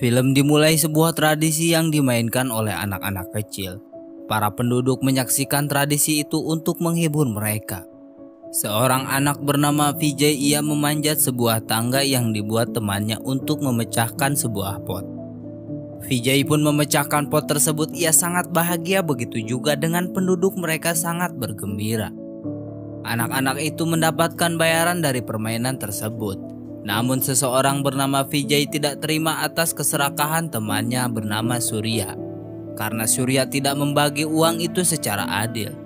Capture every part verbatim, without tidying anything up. Film dimulai sebuah tradisi yang dimainkan oleh anak-anak kecil. Para penduduk menyaksikan tradisi itu untuk menghibur mereka. Seorang anak bernama Vijay, ia memanjat sebuah tangga yang dibuat temannya untuk memecahkan sebuah pot. Vijay pun memecahkan pot tersebut, ia sangat bahagia, begitu juga dengan penduduk, mereka sangat bergembira. Anak-anak itu mendapatkan bayaran dari permainan tersebut. Namun seseorang bernama Vijay tidak terima atas keserakahan temannya bernama Surya, karena Surya tidak membagi uang itu secara adil,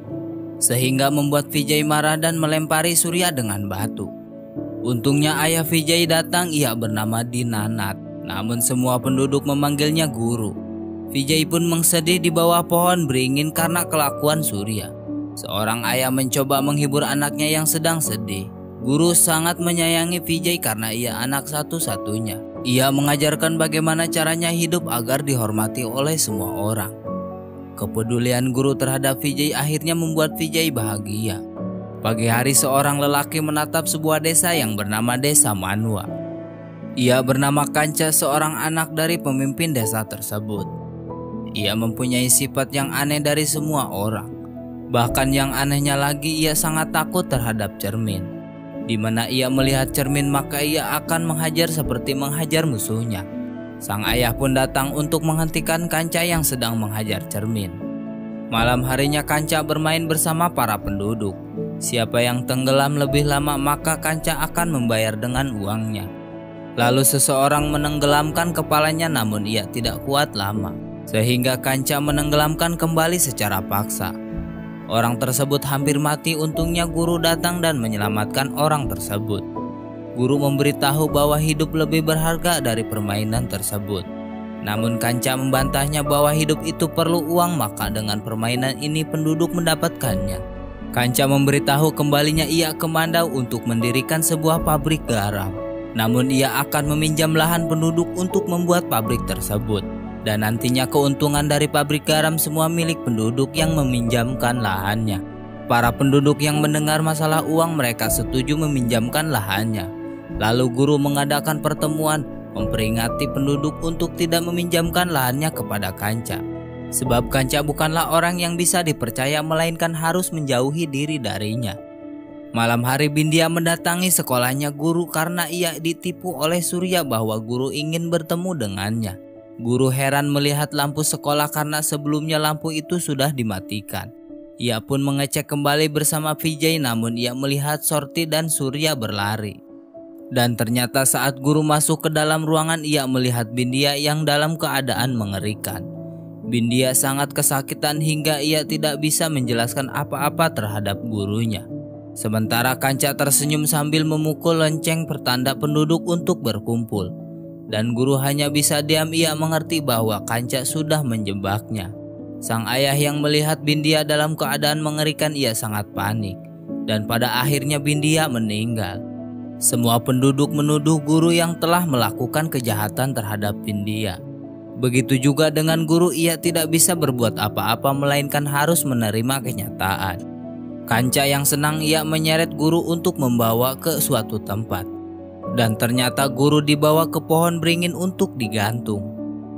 sehingga membuat Vijay marah dan melempari Surya dengan batu. Untungnya ayah Vijay datang, ia bernama Dinanat, namun semua penduduk memanggilnya guru. Vijay pun mengsedih di bawah pohon beringin karena kelakuan Surya. Seorang ayah mencoba menghibur anaknya yang sedang sedih. Guru sangat menyayangi Vijay karena ia anak satu-satunya. Ia mengajarkan bagaimana caranya hidup agar dihormati oleh semua orang. Kepedulian guru terhadap Vijay akhirnya membuat Vijay bahagia. Pagi hari seorang lelaki menatap sebuah desa yang bernama Desa Mandwa. Ia bernama Kancha, seorang anak dari pemimpin desa tersebut. Ia mempunyai sifat yang aneh dari semua orang. Bahkan yang anehnya lagi, ia sangat takut terhadap cermin. Di mana ia melihat cermin maka ia akan menghajar seperti menghajar musuhnya. Sang ayah pun datang untuk menghentikan Kancha yang sedang menghajar cermin. Malam harinya Kancha bermain bersama para penduduk. Siapa yang tenggelam lebih lama maka Kancha akan membayar dengan uangnya. Lalu seseorang menenggelamkan kepalanya, namun ia tidak kuat lama, sehingga Kancha menenggelamkan kembali secara paksa. Orang tersebut hampir mati, untungnya guru datang dan menyelamatkan orang tersebut. Guru memberitahu bahwa hidup lebih berharga dari permainan tersebut. Namun Kancha membantahnya bahwa hidup itu perlu uang, maka dengan permainan ini penduduk mendapatkannya. Kancha memberitahu kembalinya ia ke Mandau untuk mendirikan sebuah pabrik garam. Namun ia akan meminjam lahan penduduk untuk membuat pabrik tersebut. Dan nantinya keuntungan dari pabrik garam semua milik penduduk yang meminjamkan lahannya. Para penduduk yang mendengar masalah uang mereka setuju meminjamkan lahannya. Lalu guru mengadakan pertemuan memperingati penduduk untuk tidak meminjamkan lahannya kepada Kancha. Sebab Kancha bukanlah orang yang bisa dipercaya melainkan harus menjauhi diri darinya. Malam hari Bindia mendatangi sekolahnya guru karena ia ditipu oleh Surya bahwa guru ingin bertemu dengannya. Guru heran melihat lampu sekolah karena sebelumnya lampu itu sudah dimatikan. Ia pun mengecek kembali bersama Vijay, namun ia melihat Sorti dan Surya berlari. Dan ternyata saat guru masuk ke dalam ruangan ia melihat Bindia yang dalam keadaan mengerikan. Bindia sangat kesakitan hingga ia tidak bisa menjelaskan apa-apa terhadap gurunya. Sementara Kancha tersenyum sambil memukul lonceng pertanda penduduk untuk berkumpul. Dan guru hanya bisa diam, ia mengerti bahwa Kancha sudah menjebaknya. Sang ayah yang melihat Bindia dalam keadaan mengerikan, ia sangat panik. Dan pada akhirnya Bindia meninggal. Semua penduduk menuduh guru yang telah melakukan kejahatan terhadap Bindia. Begitu juga dengan guru, ia tidak bisa berbuat apa-apa melainkan harus menerima kenyataan. Kancha yang senang, ia menyeret guru untuk membawa ke suatu tempat. Dan ternyata guru dibawa ke pohon beringin untuk digantung.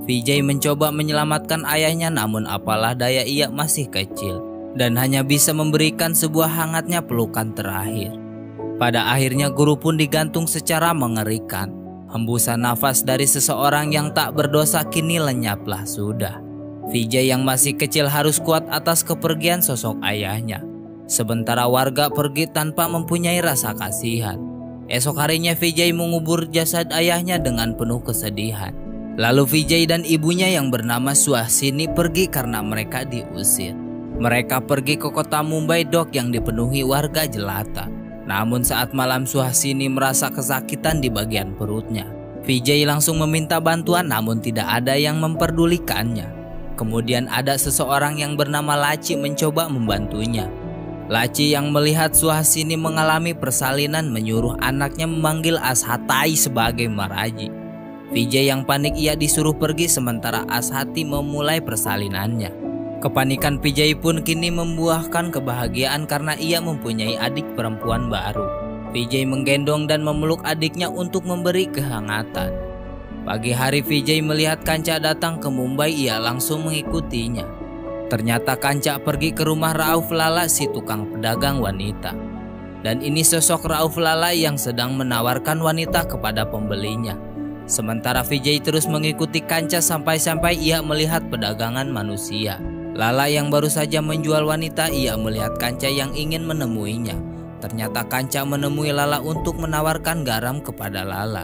Vijay mencoba menyelamatkan ayahnya, namun apalah daya ia masih kecil dan hanya bisa memberikan sebuah hangatnya pelukan terakhir. Pada akhirnya guru pun digantung secara mengerikan. Hembusan nafas dari seseorang yang tak berdosa kini lenyaplah sudah. Vijay yang masih kecil harus kuat atas kepergian sosok ayahnya. Sementara warga pergi tanpa mempunyai rasa kasihan. Esok harinya Vijay mengubur jasad ayahnya dengan penuh kesedihan. Lalu Vijay dan ibunya yang bernama Suhasini pergi karena mereka diusir. Mereka pergi ke kota Mumbai dok yang dipenuhi warga jelata. Namun saat malam Suhasini merasa kesakitan di bagian perutnya. Vijay langsung meminta bantuan, namun tidak ada yang memperdulikannya. Kemudian ada seseorang yang bernama Laci mencoba membantunya. Laci yang melihat Suhasini mengalami persalinan menyuruh anaknya memanggil Ashatai sebagai Maharaji. Vijay yang panik ia disuruh pergi sementara Ashati memulai persalinannya. Kepanikan Vijay pun kini membuahkan kebahagiaan karena ia mempunyai adik perempuan baru. Vijay menggendong dan memeluk adiknya untuk memberi kehangatan. Pagi hari Vijay melihat Kancha datang ke Mumbai, ia langsung mengikutinya. Ternyata Kancha pergi ke rumah Rauf Lala, si tukang pedagang wanita. Dan ini sosok Rauf Lala yang sedang menawarkan wanita kepada pembelinya. Sementara Vijay terus mengikuti Kancha sampai-sampai ia melihat pedagangan manusia. Lala yang baru saja menjual wanita, ia melihat Kancha yang ingin menemuinya. Ternyata Kancha menemui Lala untuk menawarkan garam kepada Lala.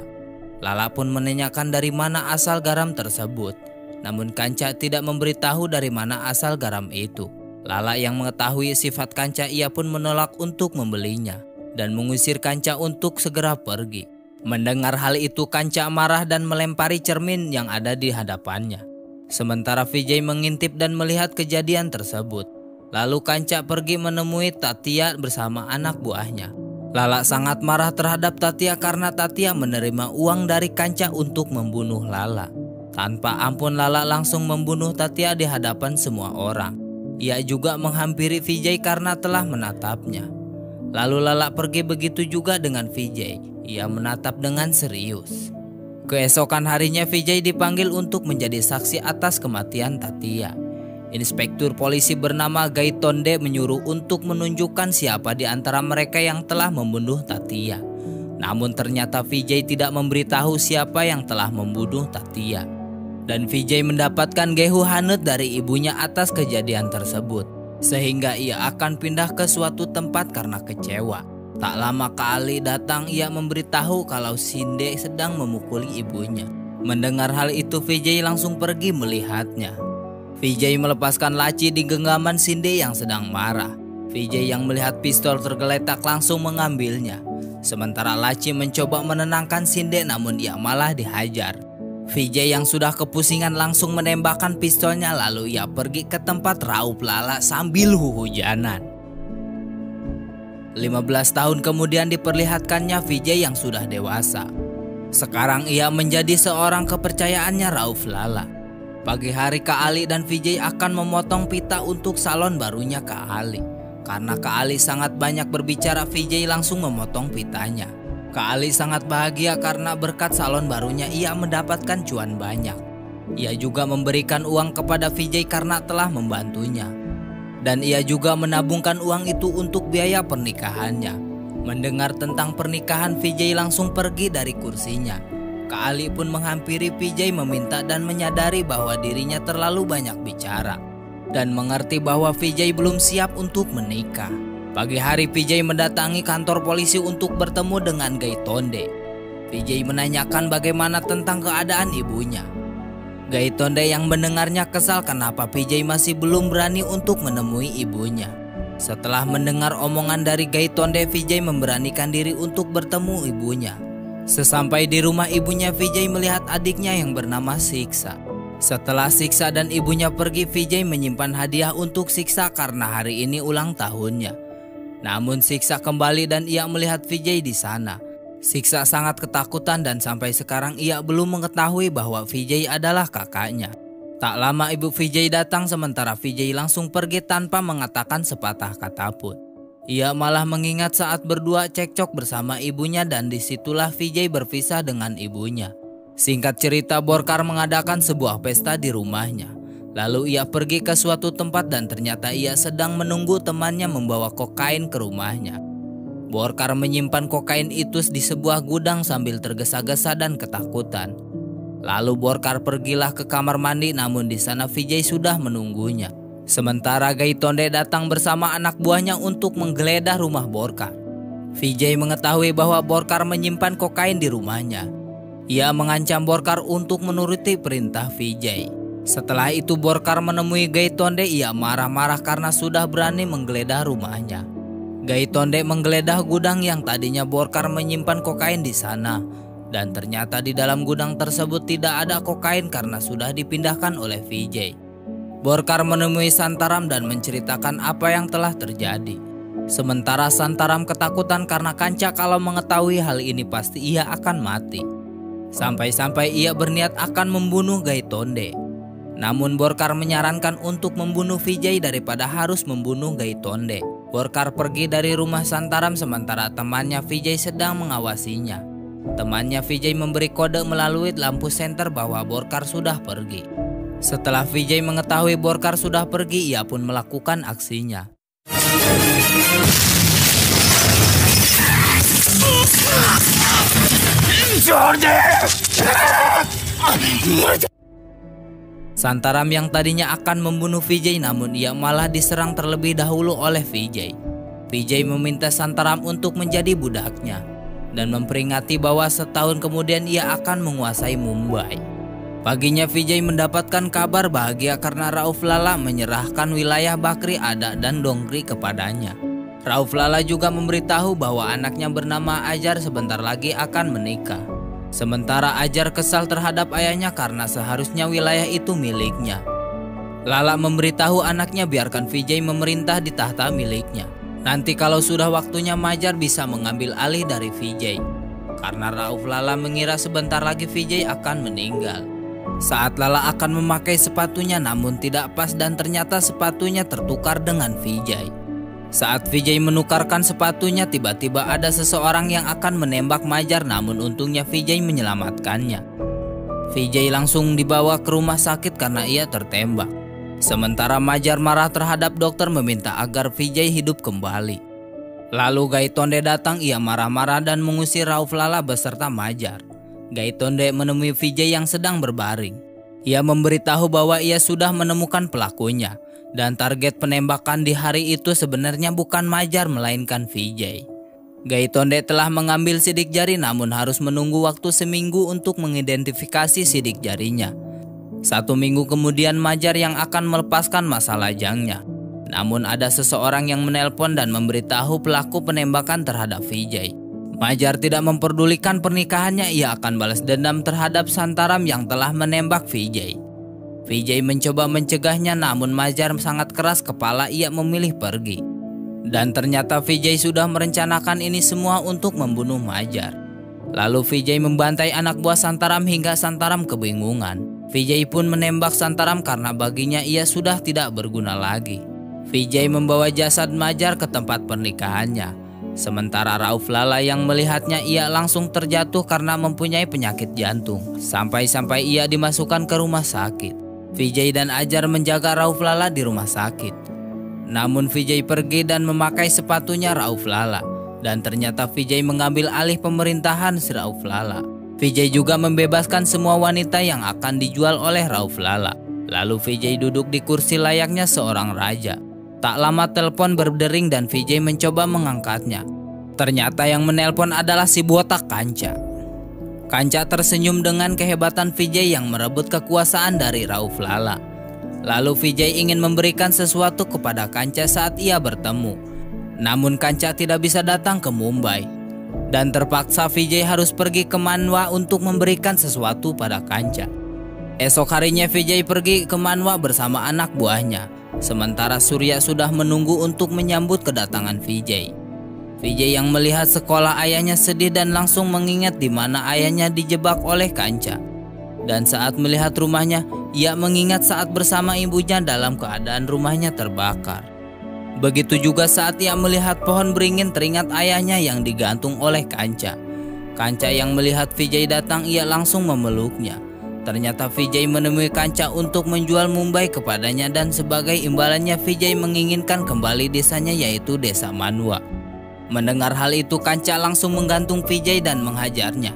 Lala pun menanyakan dari mana asal garam tersebut. Namun Kancha tidak memberitahu dari mana asal garam itu. Lala yang mengetahui sifat Kancha, ia pun menolak untuk membelinya dan mengusir Kancha untuk segera pergi. Mendengar hal itu, Kancha marah dan melempari cermin yang ada di hadapannya. Sementara Vijay mengintip dan melihat kejadian tersebut. Lalu Kancha pergi menemui Tatia bersama anak buahnya. Lala sangat marah terhadap Tatia karena Tatia menerima uang dari Kancha untuk membunuh Lala. Tanpa ampun, Lala langsung membunuh Tatia di hadapan semua orang. Ia juga menghampiri Vijay karena telah menatapnya. Lalu Lala pergi, begitu juga dengan Vijay. Ia menatap dengan serius. Keesokan harinya Vijay dipanggil untuk menjadi saksi atas kematian Tatia. Inspektur polisi bernama Gaitonde menyuruh untuk menunjukkan siapa di antara mereka yang telah membunuh Tatia. Namun ternyata Vijay tidak memberitahu siapa yang telah membunuh Tatia. Dan Vijay mendapatkan gehu hanut dari ibunya atas kejadian tersebut. Sehingga ia akan pindah ke suatu tempat karena kecewa. Tak lama Kaali datang, ia memberitahu kalau Sindek sedang memukuli ibunya. Mendengar hal itu Vijay langsung pergi melihatnya. Vijay melepaskan laci di genggaman Sindek yang sedang marah. Vijay yang melihat pistol tergeletak langsung mengambilnya. Sementara laci mencoba menenangkan Sindek, namun ia malah dihajar. Vijay yang sudah kepusingan langsung menembakkan pistolnya, lalu ia pergi ke tempat Rauf Lala sambil huhujanan. lima belas tahun kemudian diperlihatkannya Vijay yang sudah dewasa. Sekarang ia menjadi seorang kepercayaannya Rauf Lala. Pagi hari Kak Ali dan Vijay akan memotong pita untuk salon barunya Kak Ali. Karena Kak Ali sangat banyak berbicara, Vijay langsung memotong pitanya. Kak Ali sangat bahagia karena berkat salon barunya ia mendapatkan cuan banyak. Ia juga memberikan uang kepada Vijay karena telah membantunya. Dan ia juga menabungkan uang itu untuk biaya pernikahannya. Mendengar tentang pernikahan, Vijay langsung pergi dari kursinya. Kak Ali pun menghampiri Vijay meminta dan menyadari bahwa dirinya terlalu banyak bicara dan mengerti bahwa Vijay belum siap untuk menikah. Pagi hari Vijay mendatangi kantor polisi untuk bertemu dengan Gaitonde. Vijay menanyakan bagaimana tentang keadaan ibunya. Gaitonde yang mendengarnya kesal kenapa Vijay masih belum berani untuk menemui ibunya. Setelah mendengar omongan dari Gaitonde, Vijay memberanikan diri untuk bertemu ibunya. Sesampai di rumah ibunya, Vijay melihat adiknya yang bernama Shiksha. Setelah Shiksha dan ibunya pergi, Vijay menyimpan hadiah untuk Shiksha karena hari ini ulang tahunnya. Namun Shiksha kembali dan ia melihat Vijay di sana. Shiksha sangat ketakutan dan sampai sekarang ia belum mengetahui bahwa Vijay adalah kakaknya. Tak lama ibu Vijay datang, sementara Vijay langsung pergi tanpa mengatakan sepatah kata pun. Ia malah mengingat saat berdua cekcok bersama ibunya dan disitulah Vijay berpisah dengan ibunya. Singkat cerita, Borkar mengadakan sebuah pesta di rumahnya. Lalu ia pergi ke suatu tempat dan ternyata ia sedang menunggu temannya membawa kokain ke rumahnya. Borkar menyimpan kokain itu di sebuah gudang sambil tergesa-gesa dan ketakutan. Lalu Borkar pergilah ke kamar mandi, namun di sana Vijay sudah menunggunya. Sementara Gaitonde datang bersama anak buahnya untuk menggeledah rumah Borkar. Vijay mengetahui bahwa Borkar menyimpan kokain di rumahnya. Ia mengancam Borkar untuk menuruti perintah Vijay. Setelah itu Borkar menemui Gaitonde, ia marah-marah karena sudah berani menggeledah rumahnya. Gaitonde menggeledah gudang yang tadinya Borkar menyimpan kokain di sana. Dan ternyata di dalam gudang tersebut tidak ada kokain karena sudah dipindahkan oleh Vijay. Borkar menemui Santaram dan menceritakan apa yang telah terjadi. Sementara Santaram ketakutan karena Kancha kalau mengetahui hal ini pasti ia akan mati. Sampai-sampai ia berniat akan membunuh Gaitonde. Namun Borkar menyarankan untuk membunuh Vijay daripada harus membunuh Gaitonde. Borkar pergi dari rumah Santaram sementara temannya Vijay sedang mengawasinya. Temannya Vijay memberi kode melalui lampu senter bahwa Borkar sudah pergi. Setelah Vijay mengetahui Borkar sudah pergi, ia pun melakukan aksinya. Santaram yang tadinya akan membunuh Vijay, namun ia malah diserang terlebih dahulu oleh Vijay. Vijay meminta Santaram untuk menjadi budaknya dan memperingati bahwa setahun kemudian ia akan menguasai Mumbai. Paginya Vijay mendapatkan kabar bahagia karena Rauf Lala menyerahkan wilayah Bakri Ada dan Dongri kepadanya. Rauf Lala juga memberitahu bahwa anaknya bernama Ajar sebentar lagi akan menikah. Sementara Ajar kesal terhadap ayahnya karena seharusnya wilayah itu miliknya. Lala memberitahu anaknya biarkan Vijay memerintah di tahta miliknya. Nanti kalau sudah waktunya Major bisa mengambil alih dari Vijay. Karena Rauf Lala mengira sebentar lagi Vijay akan meninggal. Saat Lala akan memakai sepatunya namun tidak pas dan ternyata sepatunya tertukar dengan Vijay. Saat Vijay menukarkan sepatunya tiba-tiba ada seseorang yang akan menembak Major namun untungnya Vijay menyelamatkannya. Vijay langsung dibawa ke rumah sakit karena ia tertembak. Sementara Major marah terhadap dokter meminta agar Vijay hidup kembali. Lalu Gaitonde datang, ia marah-marah dan mengusir Rauf Lala beserta Major. Gaitonde menemui Vijay yang sedang berbaring. Ia memberitahu bahwa ia sudah menemukan pelakunya. Dan target penembakan di hari itu sebenarnya bukan Major melainkan Vijay. Gaitonde telah mengambil sidik jari namun harus menunggu waktu seminggu untuk mengidentifikasi sidik jarinya. Satu minggu kemudian Major yang akan melepaskan masa lajangnya. Namun ada seseorang yang menelpon dan memberitahu pelaku penembakan terhadap Vijay. Major tidak memperdulikan pernikahannya, ia akan balas dendam terhadap Santaram yang telah menembak Vijay. Vijay mencoba mencegahnya namun Major sangat keras kepala, ia memilih pergi. Dan ternyata Vijay sudah merencanakan ini semua untuk membunuh Major. Lalu Vijay membantai anak buah Santaram hingga Santaram kebingungan. Vijay pun menembak Santaram karena baginya ia sudah tidak berguna lagi. Vijay membawa jasad Major ke tempat pernikahannya. Sementara Rauf Lala yang melihatnya ia langsung terjatuh karena mempunyai penyakit jantung. Sampai-sampai ia dimasukkan ke rumah sakit. Vijay dan Ajar menjaga Rauf Lala di rumah sakit. Namun Vijay pergi dan memakai sepatunya Rauf Lala. Dan ternyata Vijay mengambil alih pemerintahan si Rauf Lala. Vijay juga membebaskan semua wanita yang akan dijual oleh Rauf Lala. Lalu Vijay duduk di kursi layaknya seorang raja. Tak lama telepon berdering dan Vijay mencoba mengangkatnya. Ternyata yang menelpon adalah si botak Kancha. Kancha tersenyum dengan kehebatan Vijay yang merebut kekuasaan dari Rauf Lala. Lalu Vijay ingin memberikan sesuatu kepada Kancha saat ia bertemu. Namun Kancha tidak bisa datang ke Mumbai. Dan terpaksa Vijay harus pergi ke Mandwa untuk memberikan sesuatu pada Kancha. Esok harinya Vijay pergi ke Mandwa bersama anak buahnya. Sementara Surya sudah menunggu untuk menyambut kedatangan Vijay. Vijay yang melihat sekolah ayahnya sedih dan langsung mengingat di mana ayahnya dijebak oleh Kancha. Dan saat melihat rumahnya, ia mengingat saat bersama ibunya dalam keadaan rumahnya terbakar. Begitu juga saat ia melihat pohon beringin teringat ayahnya yang digantung oleh Kancha. Kancha yang melihat Vijay datang ia langsung memeluknya. Ternyata Vijay menemui Kancha untuk menjual Mumbai kepadanya dan sebagai imbalannya Vijay menginginkan kembali desanya yaitu Desa Mandwa. Mendengar hal itu Kancha langsung menggantung Vijay dan menghajarnya.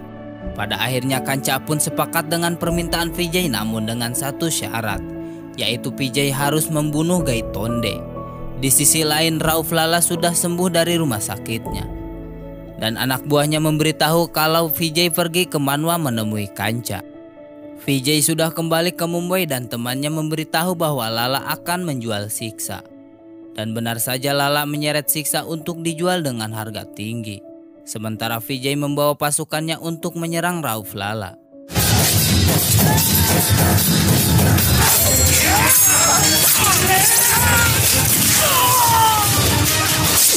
Pada akhirnya Kancha pun sepakat dengan permintaan Vijay namun dengan satu syarat, yaitu Vijay harus membunuh Gaitonde. Di sisi lain Rauf Lala sudah sembuh dari rumah sakitnya. Dan anak buahnya memberitahu kalau Vijay pergi ke Mandwa menemui Kancha. Vijay sudah kembali ke Mumbai dan temannya memberitahu bahwa Lala akan menjual Shiksha. Dan benar saja Lala menyeret Shiksha untuk dijual dengan harga tinggi. Sementara Vijay membawa pasukannya untuk menyerang Rauf Lala.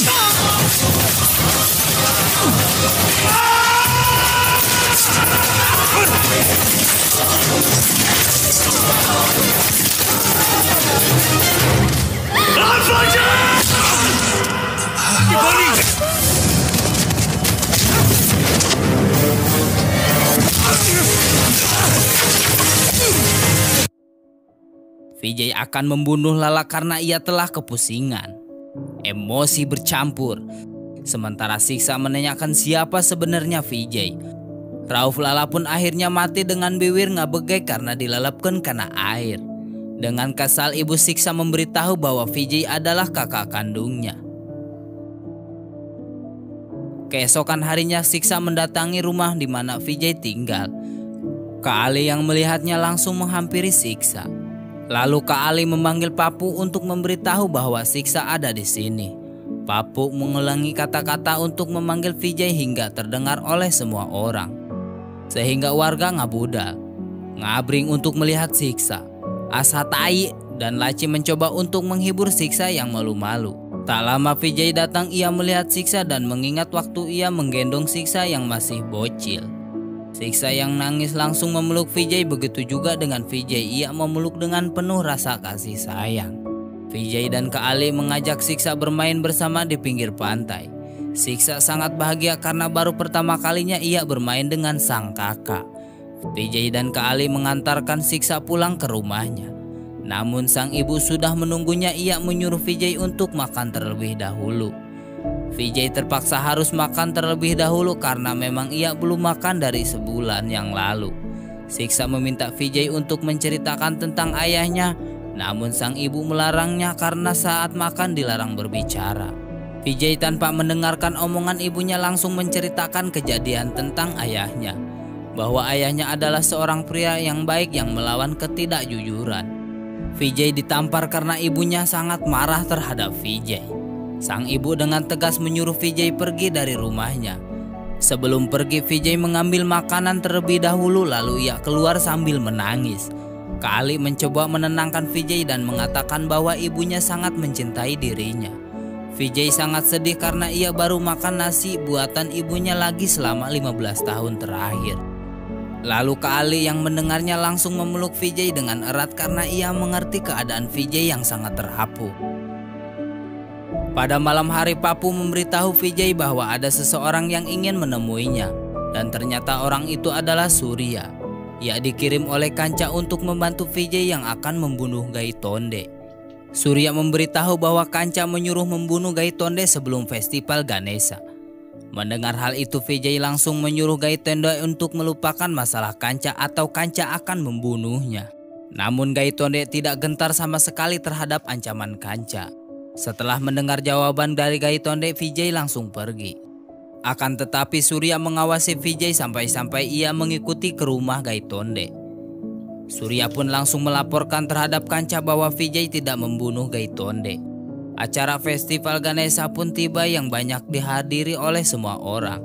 Di balik. Vijay akan membunuh Lala karena ia telah kepusingan. Emosi bercampur. Sementara Shiksha menanyakan siapa sebenarnya Vijay. Rauf Lala pun akhirnya mati dengan bibir ngabegek karena dilalapkan kena air. Dengan kesal, ibu Shiksha memberitahu bahwa Vijay adalah kakak kandungnya. Keesokan harinya Shiksha mendatangi rumah di mana Vijay tinggal. Kak Ali yang melihatnya langsung menghampiri Shiksha. Lalu Kak Ali memanggil Papu untuk memberitahu bahwa Shiksha ada di sini. Papu mengulangi kata-kata untuk memanggil Vijay hingga terdengar oleh semua orang. Sehingga warga ngabudal, ngabring untuk melihat Shiksha. Ashatai dan Laci mencoba untuk menghibur Shiksha yang malu-malu. Tak lama Vijay datang, ia melihat Shiksha dan mengingat waktu ia menggendong Shiksha yang masih bocil. Shiksha yang nangis langsung memeluk Vijay, begitu juga dengan Vijay, ia memeluk dengan penuh rasa kasih sayang. Vijay dan Kak Ali mengajak Shiksha bermain bersama di pinggir pantai. Shiksha sangat bahagia karena baru pertama kalinya ia bermain dengan sang kakak. Vijay dan Kak Ali mengantarkan Shiksha pulang ke rumahnya. Namun sang ibu sudah menunggunya, ia menyuruh Vijay untuk makan terlebih dahulu. Vijay terpaksa harus makan terlebih dahulu karena memang ia belum makan dari sebulan yang lalu. Shiksha meminta Vijay untuk menceritakan tentang ayahnya, namun sang ibu melarangnya karena saat makan dilarang berbicara. Vijay tanpa mendengarkan omongan ibunya langsung menceritakan kejadian tentang ayahnya, bahwa ayahnya adalah seorang pria yang baik yang melawan ketidakjujuran. Vijay ditampar karena ibunya sangat marah terhadap Vijay. Sang ibu dengan tegas menyuruh Vijay pergi dari rumahnya. Sebelum pergi, Vijay mengambil makanan terlebih dahulu lalu ia keluar sambil menangis. Kak Ali mencoba menenangkan Vijay dan mengatakan bahwa ibunya sangat mencintai dirinya. Vijay sangat sedih karena ia baru makan nasi buatan ibunya lagi selama lima belas tahun terakhir. Lalu Kak Ali yang mendengarnya langsung memeluk Vijay dengan erat karena ia mengerti keadaan Vijay yang sangat terhapu. Pada malam hari, Papu memberitahu Vijay bahwa ada seseorang yang ingin menemuinya, dan ternyata orang itu adalah Surya. Ia dikirim oleh Kancha untuk membantu Vijay yang akan membunuh Gaitonde. Surya memberitahu bahwa Kancha menyuruh membunuh Gaitonde sebelum festival Ganesha. Mendengar hal itu, Vijay langsung menyuruh Gaitonde untuk melupakan masalah Kancha atau Kancha akan membunuhnya. Namun Gaitonde tidak gentar sama sekali terhadap ancaman Kancha. Setelah mendengar jawaban dari Gaitonde, Vijay langsung pergi. Akan tetapi Surya mengawasi Vijay sampai-sampai ia mengikuti ke rumah Gaitonde. Surya pun langsung melaporkan terhadap Kancha bahwa Vijay tidak membunuh Gaitonde. Acara festival Ganesha pun tiba yang banyak dihadiri oleh semua orang.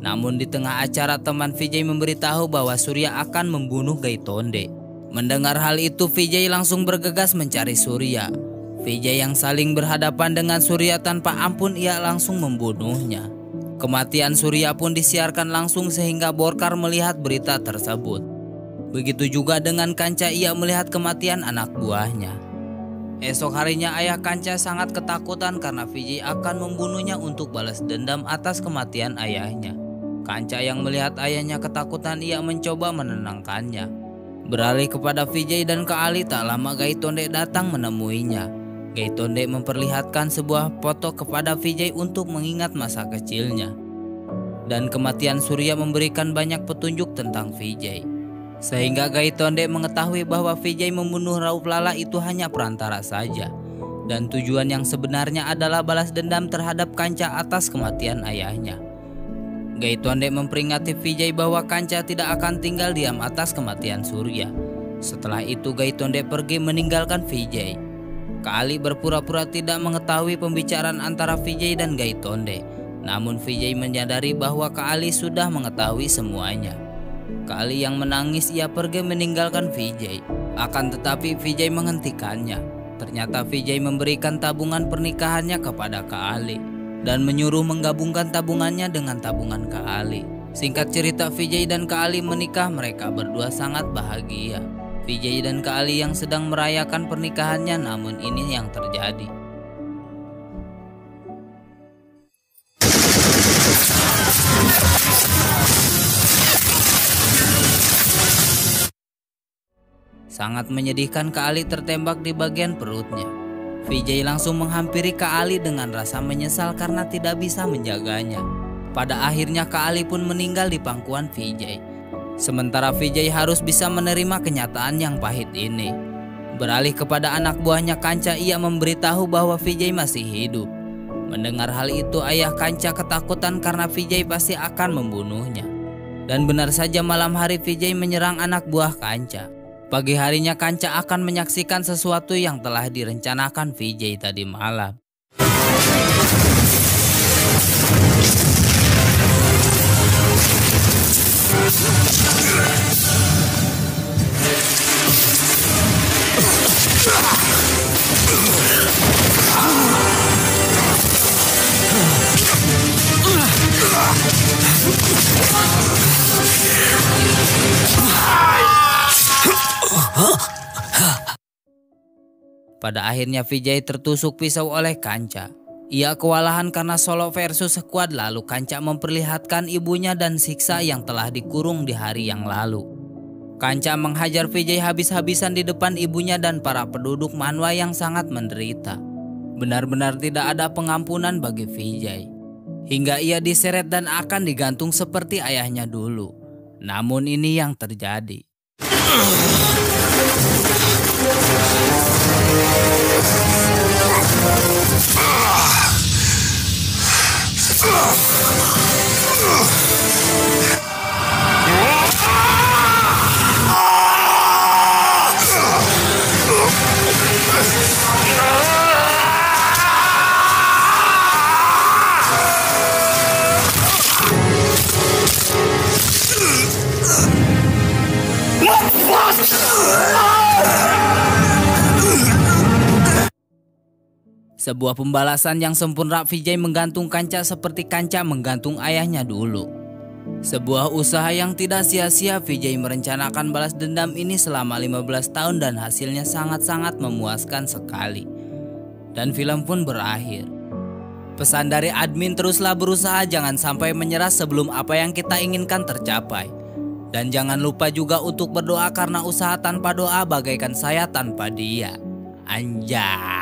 Namun di tengah acara, teman Vijay memberitahu bahwa Surya akan membunuh Gaitonde. Mendengar hal itu, Vijay langsung bergegas mencari Surya. Vijay yang saling berhadapan dengan Surya tanpa ampun, ia langsung membunuhnya. Kematian Surya pun disiarkan langsung sehingga Borkar melihat berita tersebut. Begitu juga dengan Kancha, ia melihat kematian anak buahnya. Esok harinya ayah Kancha sangat ketakutan karena Vijay akan membunuhnya untuk balas dendam atas kematian ayahnya. Kancha yang melihat ayahnya ketakutan, ia mencoba menenangkannya. Beralih kepada Vijay dan Kak Ali, tak lama Gaitonde datang menemuinya. Gaitonde memperlihatkan sebuah foto kepada Vijay untuk mengingat masa kecilnya. Dan kematian Surya memberikan banyak petunjuk tentang Vijay. Sehingga Gaitonde mengetahui bahwa Vijay membunuh Rauf Lala itu hanya perantara saja. Dan tujuan yang sebenarnya adalah balas dendam terhadap Kancha atas kematian ayahnya. Gaitonde memperingati Vijay bahwa Kancha tidak akan tinggal diam atas kematian Surya. Setelah itu Gaitonde pergi meninggalkan Vijay. Kak Ali berpura-pura tidak mengetahui pembicaraan antara Vijay dan Gaitonde. Namun Vijay menyadari bahwa Kak Ali sudah mengetahui semuanya. Kak Ali yang menangis, ia pergi meninggalkan Vijay. Akan tetapi Vijay menghentikannya. Ternyata Vijay memberikan tabungan pernikahannya kepada Kak Ali dan menyuruh menggabungkan tabungannya dengan tabungan Kak Ali. Singkat cerita, Vijay dan Kak Ali menikah. Mereka berdua sangat bahagia. Vijay dan Kak Ali yang sedang merayakan pernikahannya, namun ini yang terjadi. Sangat menyedihkan, Kak Ali tertembak di bagian perutnya. Vijay langsung menghampiri Kak Ali dengan rasa menyesal karena tidak bisa menjaganya. Pada akhirnya Kak Ali pun meninggal di pangkuan Vijay. Sementara Vijay harus bisa menerima kenyataan yang pahit ini. Beralih kepada anak buahnya Kancha, ia memberitahu bahwa Vijay masih hidup. Mendengar hal itu, ayah Kancha ketakutan karena Vijay pasti akan membunuhnya. Dan benar saja malam hari Vijay menyerang anak buah Kancha. Pagi harinya Kancha akan menyaksikan sesuatu yang telah direncanakan Vijay tadi malam. Pada akhirnya Vijay tertusuk pisau oleh Kancha. Ia kewalahan karena solo versus squad, lalu Kancha memperlihatkan ibunya dan Shiksha yang telah dikurung di hari yang lalu. Kancha menghajar Vijay habis-habisan di depan ibunya dan para penduduk Mandwa yang sangat menderita. Benar-benar tidak ada pengampunan bagi Vijay. Hingga ia diseret dan akan digantung seperti ayahnya dulu. Namun ini yang terjadi. Sebuah pembalasan yang sempurna, Vijay menggantung Kancha seperti Kancha menggantung ayahnya dulu. Sebuah usaha yang tidak sia-sia, Vijay merencanakan balas dendam ini selama lima belas tahun dan hasilnya sangat-sangat memuaskan sekali. Dan film pun berakhir. Pesan dari admin, teruslah berusaha, jangan sampai menyerah sebelum apa yang kita inginkan tercapai. Dan jangan lupa juga untuk berdoa karena usaha tanpa doa bagaikan saya tanpa dia. Anjay.